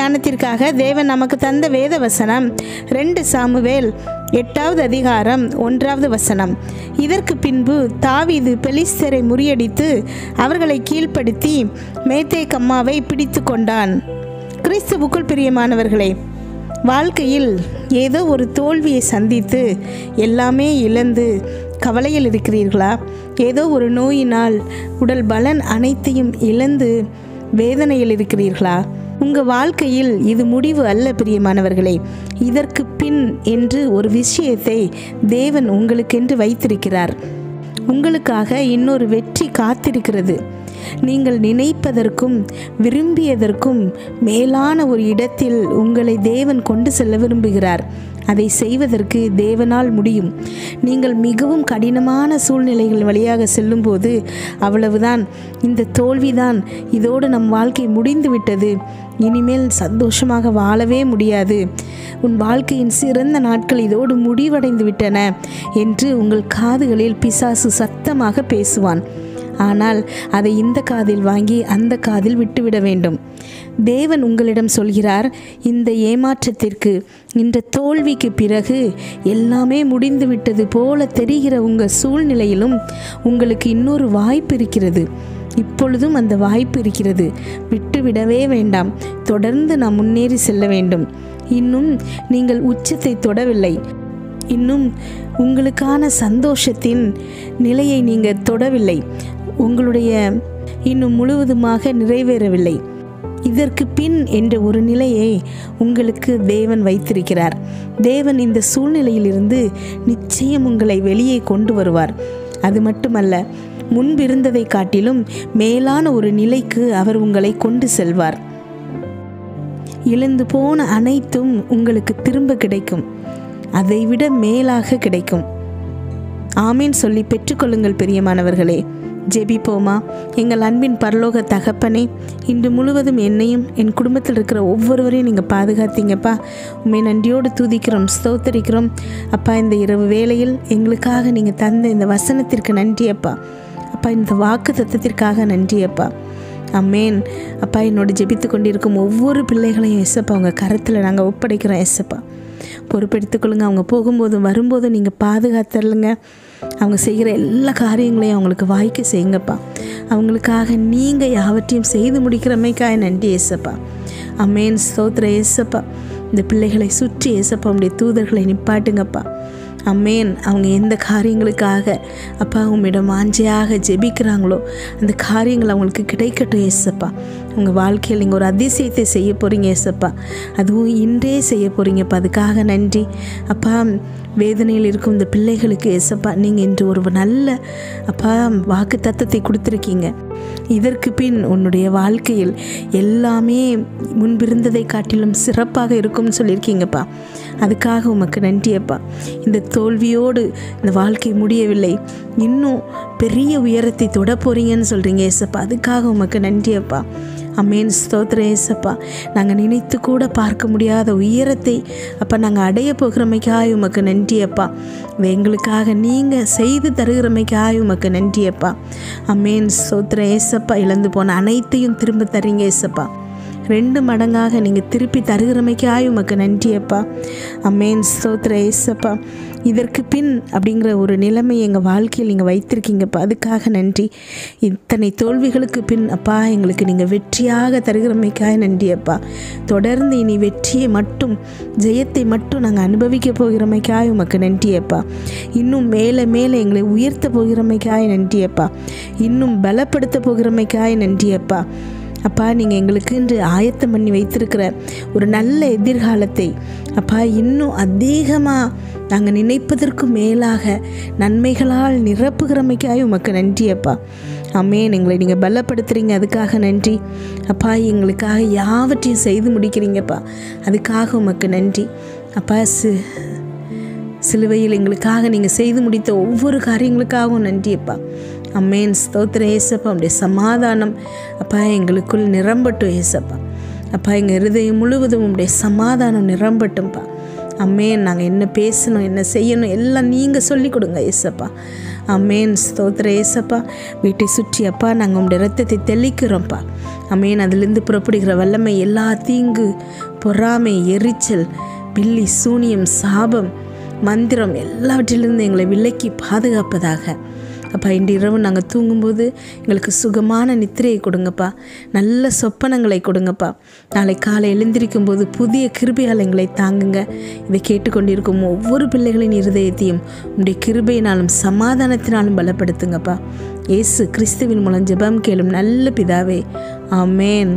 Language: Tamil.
தியானத்திற்காக தேவன் நமக்கு தந்த வேத வசனம் 2 சாமுவேல் 8ஆவது அதிகாரம் 1வது வசனம். இதற்கு பின்பு தாவீது பெலிஸ்தரை முறியடித்து அவர்களை கீழ்ப்படுத்தி மேத்தேக்கம்மாவை பிடித்து கொண்டான். கிறிஸ்துவுக்குள் பிரியமானவர்களே, வாழ்க்கையில் ஏதோ ஒரு தோல்வியை சந்தித்து எல்லாமே இழந்து கவலையில் இருக்கிறீர்களா? ஏதோ ஒரு நோயினால் உடல் பலன் அனைத்தையும் இழந்து வேதனையில் இருக்கிறீர்களா? உங்கள் வாழ்க்கையில் இது முடிவு அல்ல பிரியமானவர்களே. இதற்கு பின் என்று ஒரு விஷயத்தை தேவன் உங்களுக்கென்று வைத்திருக்கிறார். உங்களுக்காக இன்னொரு வெற்றி காத்திருக்கிறது. நீங்கள் நினைப்பதற்கும் விரும்பியதற்கும் மேலான ஒரு இடத்தில் உங்களை தேவன் கொண்டு செல்ல விரும்புகிறார். அதை செய்வதற்கு தேவனால் முடியும். நீங்கள் மிகவும் கடினமான சூழ்நிலைகள் வழியாக செல்லும்போது அவ்வளவுதான், இந்த தோல்விதான், இதோடு நம் வாழ்க்கை முடிந்து விட்டது, இனிமேல் சந்தோஷமாக வாழவே முடியாது, உன் வாழ்க்கையின் சிறந்த நாட்கள் இதோடு முடிவடைந்து விட்டன என்று உங்கள் காதுகளில் பிசாசு சத்தமாக பேசுவான். ஆனால் அதை இந்த காதில் வாங்கி அந்த காதில் விட்டுவிட வேண்டும். தேவன் உங்களிடம் சொல்கிறார், இந்த ஏமாற்றத்திற்கு, இந்த தோல்விக்கு பிறகு எல்லாமே முடிந்துவிட்டது போல தெரிகிற உங்கள் சூழ்நிலையிலும் உங்களுக்கு இன்னொரு வாய்ப்பு இருக்கிறது. இப்பொழுதும் அந்த வாய்ப்பு இருக்கிறது. விட்டுவிடவே வேண்டாம். தொடர்ந்து நாம் முன்னேறி செல்ல வேண்டும். இன்னும் நீங்கள் உச்சத்தை தொடவில்லை. இன்னும் உங்களுக்கான சந்தோஷத்தின் நிலையை நீங்கள் தொடவில்லை. உங்களுடைய இன்னும் முழுவதுமாக நிறைவேறவில்லை. இதற்கு பின் என்ற ஒரு நிலையை உங்களுக்கு தேவன் வைத்திருக்கிறார். தேவன் இந்த சூழ்நிலையிலிருந்து நிச்சயம் உங்களை வெளியே கொண்டு வருவார். அது மட்டுமல்ல, முன்பிருந்ததை காட்டிலும் மேலான ஒரு நிலைக்கு அவர் உங்களை கொண்டு செல்வார். இழந்து போன அனைத்தும் உங்களுக்கு திரும்ப கிடைக்கும். அதைவிட மேலாக கிடைக்கும். ஆமீன் சொல்லி பெற்றுக்கொள்ளுங்கள் பிரியமானவர்களே. ஜெபிப்போமா? எங்கள் அன்பின் பரலோக தகப்பனே, இன்று முழுவதும் என்னையும் என் குடும்பத்தில் இருக்கிற ஒவ்வொருவரையும் நீங்கள் பாதுகாத்தீங்கப்பா. உண்மை நன்றியோடு தூதிக்கிறோம், ஸ்தோத்திரிக்கிறோம் அப்பா. இந்த இரவு வேளையில் எங்களுக்காக நீங்கள் தந்த இந்த வசனத்திற்கு நன்றி அப்பா. அப்பா, இந்த வாக்கு தத்தத்திற்காக நன்றி அப்பா. அம்மேன் அப்பா. என்னோட ஜெபித்து கொண்டிருக்கும் ஒவ்வொரு பிள்ளைகளையும் எஸ்ப்பா உங்கள் கருத்தில் நாங்கள் ஒப்படைக்கிறோம் எஸ்ப்பா. பொறுப்பெடுத்துக்கொள்ளுங்க. அவங்க போகும்போதும் வரும்போதும் நீங்கள் பாதுகாத்துருங்க. அவங்க செய்கிற எல்லா காரியங்களையும் அவங்களுக்கு வாய்க்க செய்யுங்கப்பா. அவங்களுக்காக நீங்கள் யாவற்றையும் செய்து முடிக்கிறமைக்காக நன்றி ஏசப்பா. அமேன். ஸ்தோத்திர ஏசப்பா. இந்த பிள்ளைகளை சுற்றி ஏசப்பா உங்களுடைய தூதர்களை நிப்பாட்டுங்கப்பா. அம்மேன். அவங்க எந்த காரியங்களுக்காக அப்பா உம்மிடம் ஆஞ்சையாக ஜெபிக்கிறாங்களோ அந்த காரியங்கள் அவங்களுக்கு கிடைக்கட்டும் ஏசப்பா. உங்கள் வாழ்க்கையில் நீங்கள் ஒரு அதிசயத்தை செய்ய போகிறீங்க ஏசப்பா. அதுவும் இன்றே செய்ய போகிறீங்கப்பா. அதுக்காக நன்றி அப்பா. வேதனையில் இருக்கும் இந்த பிள்ளைகளுக்கு ஏசப்பா நீங்கள் இன்று ஒரு நல்ல அப்பா வாக்கு தத்தத்தை கொடுத்துருக்கீங்க. இதற்கு பின் உன்னுடைய வாழ்க்கையில் எல்லாமே முன்பிருந்ததை காட்டிலும் சிறப்பாக இருக்கும்னு சொல்லியிருக்கீங்கப்பா. அதுக்காக உமக்கு நன்றியப்பா. இந்த தோல்வியோடு இந்த வாழ்க்கை முடியவில்லை, இன்னும் பெரிய உயரத்தை தொட போகிறீங்கன்னு சொல்கிறீங்க ஏசப்பா. அதுக்காக உமக்கு நன்றியப்பா. அமேன். ஸ்தோத்திர ஏசப்பா. நாங்கள் நினைத்து கூட பார்க்க முடியாத உயரத்தை அப்போ நாங்கள் அடைய போகிறமைக்காய் உமக்கு நன்றியப்பா. எங்களுக்காக நீங்கள் செய்து தருகிறமைக்காய் உமக்கு நன்றியப்பா. அமேன். ஸ்தோத்திர ஏசப்பா. இழந்து போன அனைத்தையும் திரும்ப தரீங்க ஏசப்பா. 2 மடங்காக நீங்கள் திருப்பி தருகிறமைக்காய் உமக்கு நன்றியப்பா. அமேன். ஸ்தோத்திர ஏசப்பா. இதற்கு பின் அப்படிங்கிற ஒரு நிலைமை எங்கள் வாழ்க்கையில் நீங்கள் வைத்திருக்கீங்கப்பா. அதுக்காக நன்றி. இத்தனை தோல்விகளுக்கு பின் அப்பா எங்களுக்கு நீங்கள் வெற்றியாக தருகிறமைக்காக நன்றியப்பா. தொடர்ந்து இனி வெற்றியை மட்டும், ஜெயத்தை மட்டும் நாங்கள் அனுபவிக்க போகிறமைக்காய் உமக்கு நன்றியப்பா. இன்னும் மேலே மேலே எங்களை உயர்த்த போகிறமைக்காய் நன்றியப்பா. இன்னும் பலப்படுத்த போகிறமைக்காய் நன்றியப்பா. அப்பா, நீங்கள் எங்களுக்கு இன்று ஆயத்தம் பண்ணி வைத்திருக்கிற ஒரு நல்ல எதிர்காலத்தை அப்பா இன்னும் அதிகமாக நாங்கள் நினைப்பதற்கு மேலாக நன்மைகளால் நிரப்புகிறமைக்காய் உமக்கு நன்றி அப்பா. அமேன். எங்களை நீங்கள் பலப்படுத்துகிறீங்க. அதுக்காக நன்றி அப்பா. எங்களுக்காக யாவற்றையும் செய்து முடிக்கிறீங்கப்பா. அதுக்காக உமக்கு நன்றி அப்பா. சிலுவையில் எங்களுக்காக நீங்கள் செய்து முடித்த ஒவ்வொரு காரியங்களுக்காகவும் நன்றியப்பா. அம்மேன். ஸ்தோத்திர ஏசப்பா. அப்படியே சமாதானம் அப்பா எங்களுக்குள் நிரம்பட்டும் ஏசப்பா. அப்பா எங்கள் இருதயம் முழுவதும் அப்படியே சமாதானம் நிரம்பட்டும்ப்பா. அம்மேன். நாங்கள் என்ன பேசணும், என்ன செய்யணும் எல்லாம் நீங்கள் சொல்லிக் கொடுங்க ஏசப்பா. அம்மேன். ஸ்தோத்திர ஏசப்பா. வீட்டை சுற்றி அப்பா நாங்கள் உங்களுடைய ரத்தத்தை தெளிக்கிறோம்ப்பா. அமேன். அதிலிருந்து புறப்படுகிற வல்லமை எல்லா தீங்கு, பொறாமை, எரிச்சல், பில்லி, சூனியம், சாபம், மந்திரம் எல்லாவற்றிலிருந்து எங்களை விலக்கி பாதுகாப்பதாக. அப்பா, இன்று இரவு நாங்கள் தூங்கும்போது எங்களுக்கு சுகமான நித்திரையை கொடுங்கப்பா, நல்ல சொப்பனங்களை கொடுங்கப்பா. நாளை காலை எழுந்திருக்கும் போது புதிய கிருபையால் எங்களை தாங்குங்க. இதை கேட்டுக்கொண்டிருக்கும் ஒவ்வொரு பிள்ளைகளின் இருதயத்தையும் உங்களுடைய கிருபையினாலும் சமாதானத்தினாலும் பலப்படுத்துங்கப்பா. இயேசு கிறிஸ்துவின் மூலம் ஜெபம் கேளும் நல்ல பிதாவே, ஆமேன்.